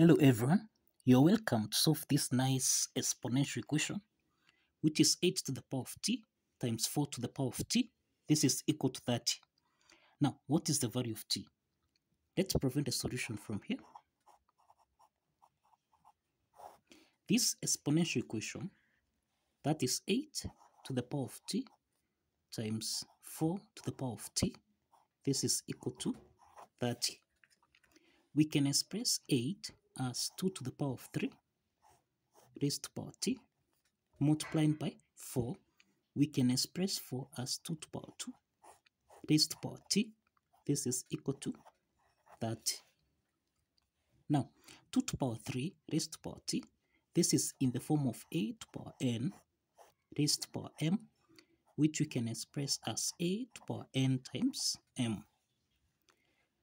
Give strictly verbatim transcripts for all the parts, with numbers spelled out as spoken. Hello everyone, you're welcome to solve this nice exponential equation, which is eight to the power of t times four to the power of t. This is equal to thirty. Now, what is the value of t? Let's prevent a solution from here. This exponential equation, that is eight to the power of t times four to the power of t. This is equal to thirty. We can express eight as two to the power of three raised to power t, multiplying by four. We can express four as two to power two raised to power t. This is equal to thirty. Now, two to power three raised to power t, this is in the form of a to power n raised to power m, which we can express as a to power n times m.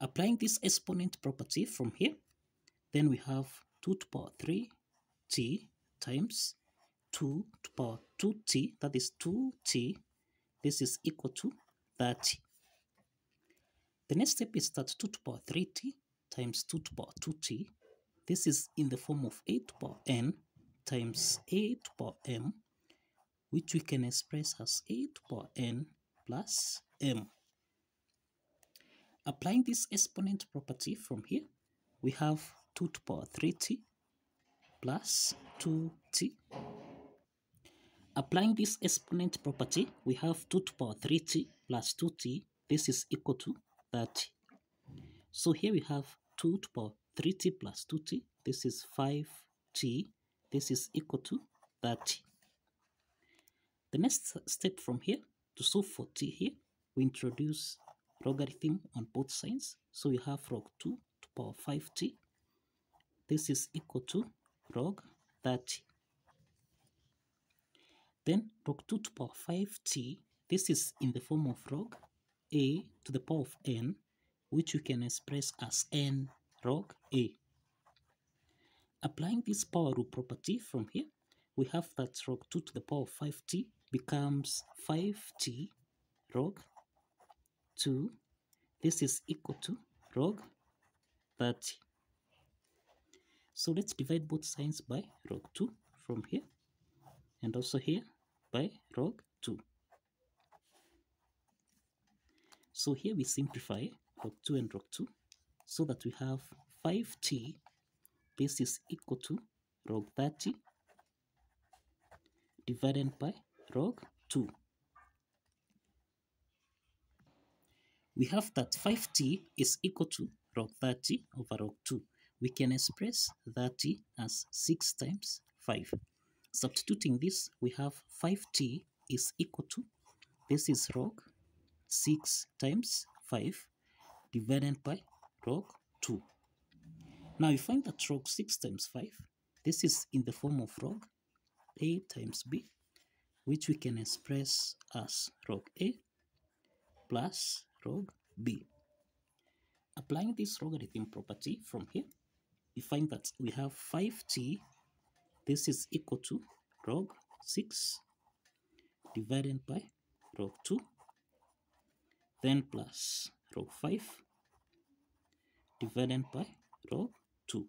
Applying this exponent property from here, then we have two to power three t times two to power two t, that is two t. This is equal to thirty. The next step is that two to power three t times two to power two t. This is in the form of a to power n times a to power m, which we can express as a to power n plus m. Applying this exponent property from here, we have two to power three t plus two t. Applying this exponent property, we have two to power three t plus two t. This is equal to thirty. So here we have two to power three t plus two t. This is five t. This is equal to thirty. The next step from here, to solve for t here, we introduce logarithm on both sides, so we have log two to power five t. This is equal to log thirty. Then log two to power five t, this is in the form of log a to the power of n, which you can express as n log a. Applying this power rule property from here, we have that log two to the power of five t becomes five t log two. This is equal to log thirty. So let's divide both sides by log two from here, and also here by log two. So here we simplify log two and log two, so that we have five t. This is equal to log thirty divided by log two. We have that five t is equal to log thirty over log two. We can express thirty as six times five. Substituting this, we have five t is equal to, this is log six times five divided by log two. Now we find that log six times five, this is in the form of log a times b, which we can express as log a plus log b. Applying this logarithm property from here, we find that we have five t, this is equal to log six divided by log two, then plus log five divided by log two.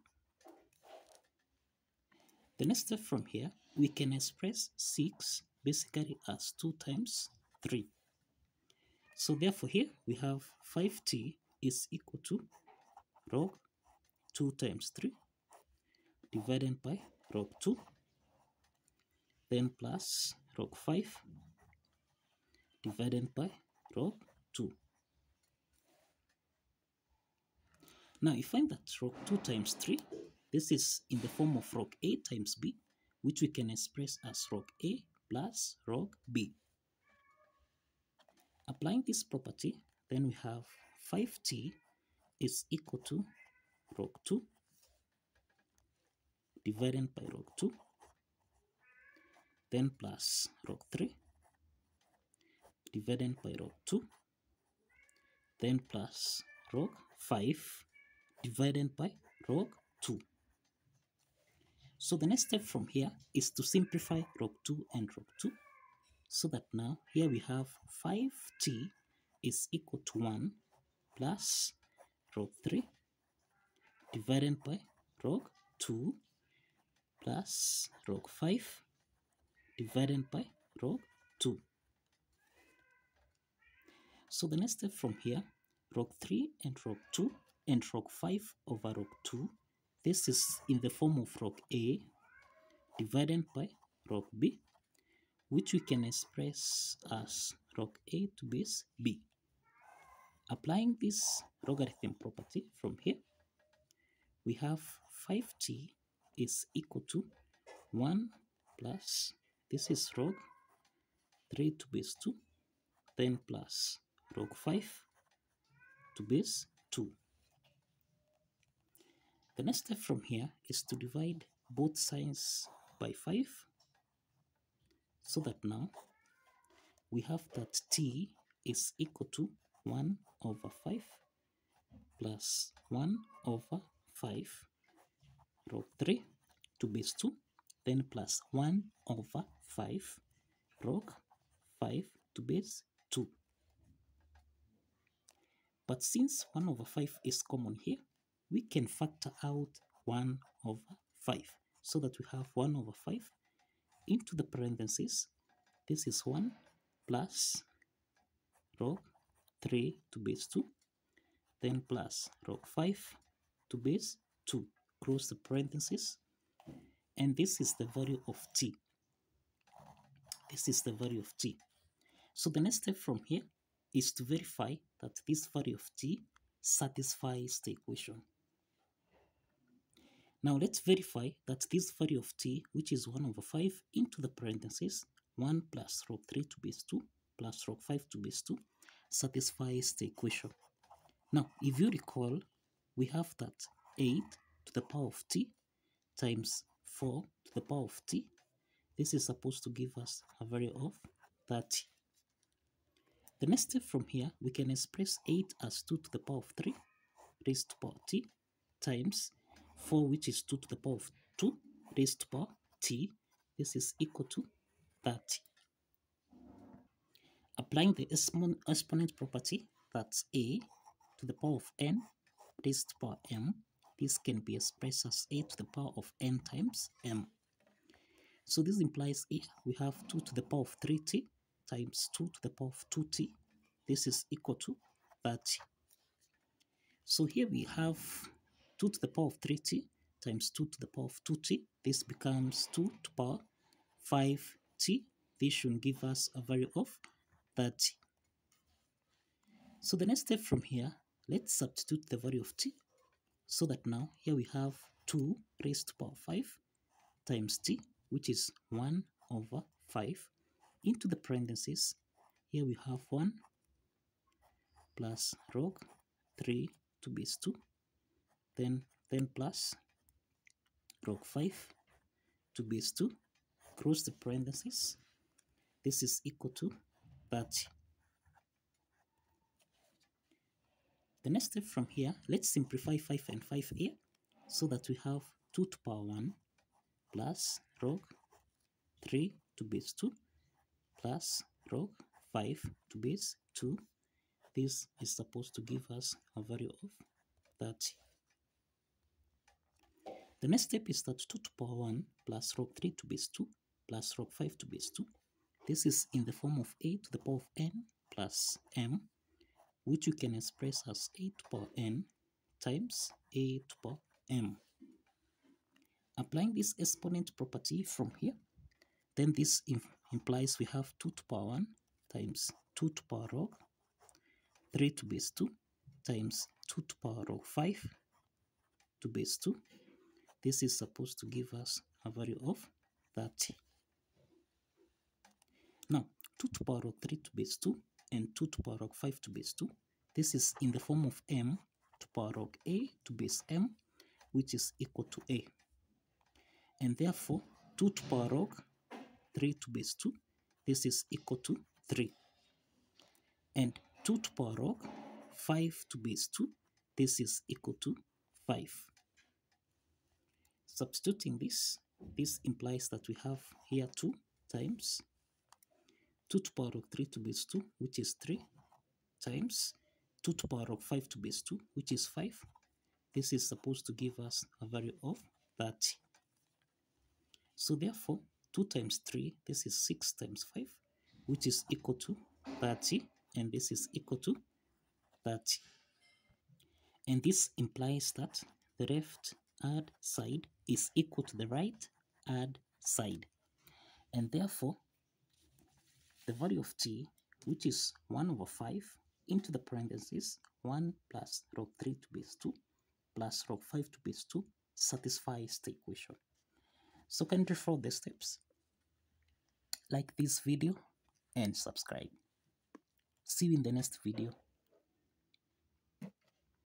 The next step from here, we can express six basically as two times three. So therefore here we have five t is equal to log two times three divided by log two, then plus log five divided by log two. Now you find that log two times three, this is in the form of log a times b, which we can express as log a plus log b. Applying this property, then we have five t is equal to log two divided by log two, then plus log three divided by log two, then plus log five divided by log two. So the next step from here is to simplify log two and log two, so that now here we have five t is equal to one plus log three divided by rock two plus rock five divided by rock two. So the next step from here, rock three and rock two and rock five over rock two. This is in the form of rock A divided by rock B, which we can express as rock A to base B. Applying this logarithm property from here, we have five t is equal to one plus, this is log three to base two, then plus log five to base two. The next step from here is to divide both sides by five, so that now we have that t is equal to one over five plus one over five log three to base two, then plus one over five log five to base two. But since one over five is common here, we can factor out one over five, so that we have one over five into the parentheses. This is one plus log three to base two, then plus log five to base two, close the parentheses, and this is the value of t. This is the value of t. So the next step from here is to verify that this value of t satisfies the equation. Now let's verify that this value of t, which is one over five into the parentheses, one plus log three to base two plus log five to base two, satisfies the equation. Now, if you recall, we have that eight to the power of t times four to the power of t. This is supposed to give us a value of thirty. The next step from here, we can express eight as two to the power of three raised to the power t times four, which is two to the power of two raised to the power t. This is equal to thirty. Applying the exponent property, that's a to the power of n raised to the power m. This can be expressed as a to the power of n times m. So this implies here we have two to the power of three t times two to the power of two t. This is equal to thirty. So here we have two to the power of three t times two to the power of two t. This becomes two to the power five t. This should give us a value of thirty. So the next step from here, let's substitute the value of t, so that now here we have two raised to the power five times t, which is one over five, into the parentheses. Here we have one plus log three to base two, then then plus log five to base two, cross the parentheses. This is equal to thirty. The next step from here, let's simplify five and five here, so that we have two to power one plus log three to base two plus log five to base two. This is supposed to give us a value of thirty. The next step is that two to power one plus log three to base two plus log five to base two. This is in the form of a to the power of n plus m, which you can express as a to the power n times a to the power m. Applying this exponent property from here, then this implies we have two to the power one times two to the power log three to base two times two to the power log five to base two. This is supposed to give us a value of thirty. Now, two to the power of three to base two and two to the power of five to base two. This is in the form of m to the power of a to base m, which is equal to a. And therefore, two to the power of three to base two, this is equal to three. And two to the power of five to base two, this is equal to five. Substituting this, this implies that we have here two times two to the power of three to base two, which is three, times two to the power of five to base two, which is five. This is supposed to give us a value of thirty. So therefore, two times three, this is six times five, which is equal to thirty, and this is equal to thirty. And this implies that the left hand side is equal to the right hand side. And therefore, the value of t, which is one over five, into the parentheses, one plus log three to base two, plus log five to base two, satisfies the equation. So kindly follow the steps, like this video, and subscribe. See you in the next video.